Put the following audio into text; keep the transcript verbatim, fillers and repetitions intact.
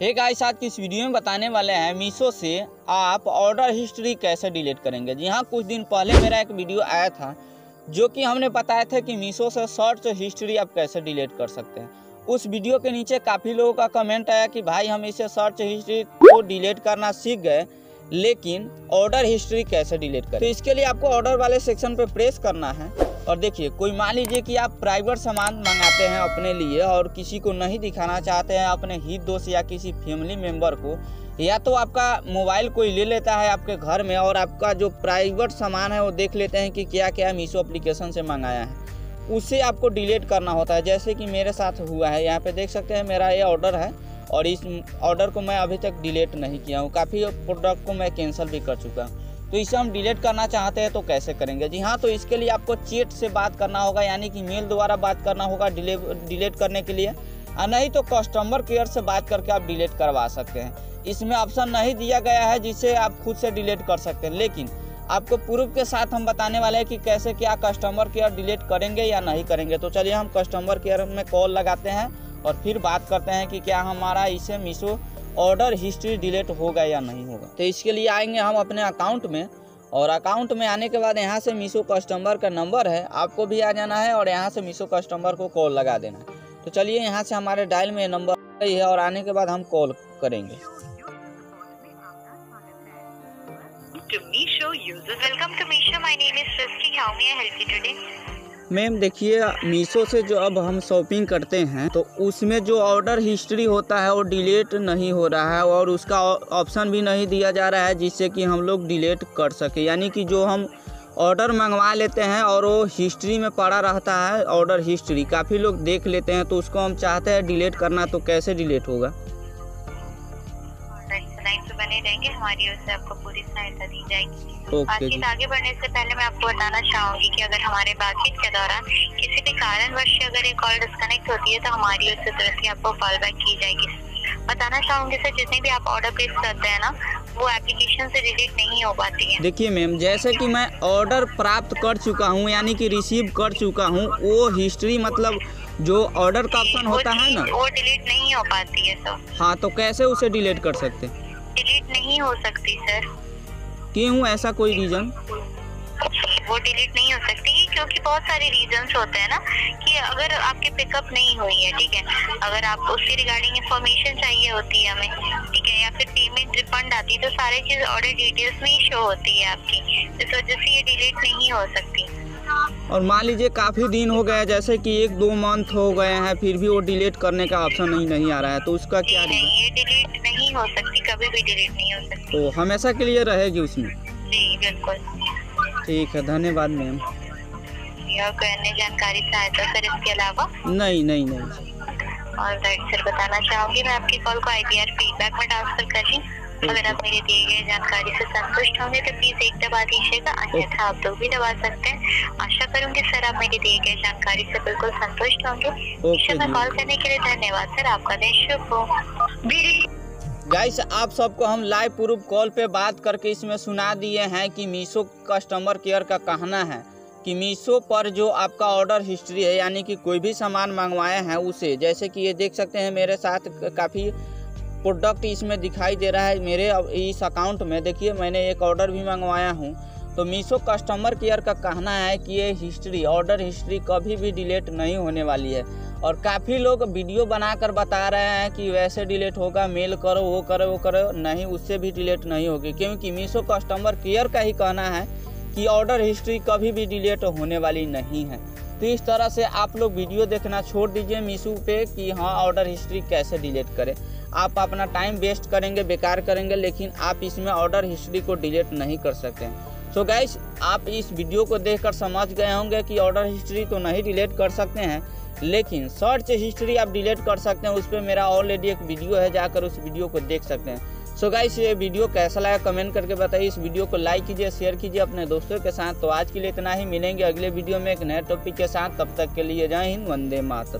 Hey guys, आज की इस वीडियो में बताने वाले हैं मीशो से आप ऑर्डर हिस्ट्री कैसे डिलीट करेंगे। जी हाँ, कुछ दिन पहले मेरा एक वीडियो आया था जो कि हमने बताया था कि मीशो से सर्च हिस्ट्री आप कैसे डिलीट कर सकते हैं। उस वीडियो के नीचे काफ़ी लोगों का कमेंट आया कि भाई हम इसे सर्च हिस्ट्री को डिलीट करना सीख गए, लेकिन ऑर्डर हिस्ट्री कैसे डिलीट करें। तो इसके लिए आपको ऑर्डर वाले सेक्शन पर प्रेस करना है और देखिए, कोई मान लीजिए कि आप प्राइवेट सामान मंगाते हैं अपने लिए और किसी को नहीं दिखाना चाहते हैं, अपने हित दोस्त या किसी फैमिली मेंबर को, या तो आपका मोबाइल कोई ले लेता है आपके घर में और आपका जो प्राइवेट सामान है वो देख लेते हैं कि क्या क्या मीशो एप्लीकेशन से मंगाया है, उसे आपको डिलीट करना होता है। जैसे कि मेरे साथ हुआ है, यहाँ पर देख सकते हैं मेरा ये ऑर्डर है और इस ऑर्डर को मैं अभी तक डिलीट नहीं किया हूँ, काफ़ी प्रोडक्ट को मैं कैंसिल भी कर चुका हूँ। तो इसे हम डिलीट करना चाहते हैं तो कैसे करेंगे? जी हाँ, तो इसके लिए आपको चैट से बात करना होगा, यानी कि मेल द्वारा बात करना होगा डिलीट करने के लिए, और नहीं तो कस्टमर केयर से बात करके आप डिलीट करवा सकते हैं। इसमें ऑप्शन नहीं दिया गया है जिसे आप खुद से डिलीट कर सकते हैं, लेकिन आपको प्रूफ के साथ हम बताने वाले हैं कि कैसे क्या कस्टमर केयर डिलीट करेंगे या नहीं करेंगे। तो चलिए हम कस्टमर केयर में कॉल लगाते हैं और फिर बात करते हैं कि क्या हमारा इसे मीशो ऑर्डर हिस्ट्री डिलीट होगा या नहीं होगा। तो इसके लिए आएंगे हम अपने अकाउंट में, और अकाउंट में आने के बाद यहाँ से मीशो कस्टमर का नंबर है, आपको भी आ जाना है और यहाँ से मीशो कस्टमर को कॉल लगा देना है। तो चलिए यहाँ से हमारे डायल में नंबर है और आने के बाद हम कॉल करेंगे। मैम देखिए, मीशो से जो अब हम शॉपिंग करते हैं तो उसमें जो ऑर्डर हिस्ट्री होता है वो डिलीट नहीं हो रहा है और उसका ऑप्शन भी नहीं दिया जा रहा है जिससे कि हम लोग डिलीट कर सके, यानी कि जो हम ऑर्डर मंगवा लेते हैं और वो हिस्ट्री में पड़ा रहता है, ऑर्डर हिस्ट्री काफ़ी लोग देख लेते हैं, तो उसको हम चाहते हैं डिलीट करना, तो कैसे डिलीट होगा? बने रहेंगे, हमारी ओर से आपको पूरी सहायता दी जाएगी। बातचीत आगे बढ़ने से पहले मैं आपको बताना चाहूंगी कि अगर हमारे बातचीत के दौरान किसी भी कारणवश अगर ये कॉल डिस्कनेक्ट होती है तो हमारी ओर से तुरंत ही आपको कॉल बैक की जाएगी। बताना चाहूंगी सर, जितने भी आप ऑर्डर प्लेस करते हैं ना, वो एप्लीकेशन से डिलीट नहीं हो पाती है। देखिए मैम, जैसे कि मैं ऑर्डर प्राप्त कर चुका हूँ, यानी कि रिसीव कर चुका हूँ, वो हिस्ट्री मतलब जो ऑर्डर का ऑप्शन होता है ना, वो डिलीट नहीं हो पाती है सर। हाँ, तो कैसे उसे डिलीट कर सकते हैं? डिलीट नहीं हो सकती सर। क्यों? ऐसा कोई रीजन? वो डिलीट नहीं हो सकती क्योंकि बहुत सारे रीजंस होते हैं ना, कि अगर आपके पिकअप नहीं हुई है, ठीक है, अगर आप उसके रिगार्डिंग इन्फॉर्मेशन चाहिए होती है हमें, ठीक है, या फिर पेमेंट रिफंड आती है, तो सारी चीज ऑर्डर डिटेल्स में ही शो होती है आपकी, इस वजह से ये डिलीट नहीं हो सकती। और मान लीजिए काफी दिन हो गया, जैसे कि एक दो मंथ हो गए हैं, फिर भी वो डिलीट करने का ऑप्शन नहीं नहीं आ रहा है, तो उसका क्या? ये डिलीट नहीं हो सकती, कभी भी डिलीट नहीं हो सकती, तो हमेशा के लिए रहेगी उसमें। जी बिल्कुल, ठीक है, धन्यवाद मैम। और कोई अन्य जानकारी सहायता सर इसके अलावा? नहीं नहीं नहीं। और सर बताना चाहूँगी मैं, आपकी कॉल को आई पी आर फीडबैक में ट्रांसफर कर दी। अगर आप मेरी दी गई जानकारी से संतुष्ट होंगे तो प्लीज एक दबा दीजिएगा, अन्यथा आप दो भी दबा सकते हैं। आशा करूंगी सर आप मेरी दी गई जानकारी से बिल्कुल संतुष्ट होंगे। मीशो में कॉल करने के लिए धन्यवाद सर, आपका दिन शुभ हो। गाइस, आप सबको हम लाइव प्रूफ कॉल पे बात करके इसमें सुना दिए हैं कि मीशो कस्टमर केयर का कहना है कि मीशो पर जो आपका ऑर्डर हिस्ट्री है, यानी कि कोई भी सामान मंगवाया है उसे, जैसे कि ये देख सकते हैं मेरे साथ काफ़ी प्रोडक्ट इसमें दिखाई दे रहा है मेरे इस अकाउंट में। देखिए मैंने एक ऑर्डर भी मंगवाया हूँ, तो मीशो कस्टमर केयर का कहना है कि ये हिस्ट्री, ऑर्डर हिस्ट्री कभी भी डिलीट नहीं होने वाली है। और काफ़ी लोग वीडियो बनाकर बता रहे हैं कि वैसे डिलीट होगा, मेल करो, वो करो वो करो, नहीं, उससे भी डिलीट नहीं होगी, क्योंकि मीशो कस्टमर केयर का ही कहना है कि ऑर्डर हिस्ट्री कभी भी डिलीट होने वाली नहीं है। तो इस तरह से आप लोग वीडियो देखना छोड़ दीजिए मीशो पे कि हाँ ऑर्डर हिस्ट्री कैसे डिलीट करें। आप अपना टाइम वेस्ट करेंगे, बेकार करेंगे, लेकिन आप इसमें ऑर्डर हिस्ट्री को डिलीट नहीं कर सकते हैं। सो गाइस, आप इस वीडियो को देखकर समझ गए होंगे कि ऑर्डर हिस्ट्री तो नहीं डिलीट कर सकते हैं, लेकिन सर्च हिस्ट्री आप डिलीट कर सकते हैं। उस पर मेरा ऑलरेडी एक वीडियो है, जाकर उस वीडियो को देख सकते हैं। सो गाइस, ये वीडियो कैसा लगा कमेंट करके बताइए, इस वीडियो को लाइक कीजिए, शेयर कीजिए अपने दोस्तों के साथ। तो आज के लिए इतना ही, मिलेंगे अगले वीडियो में एक नए टॉपिक के साथ, तब तक के लिए जय हिंद, वंदे मातरम।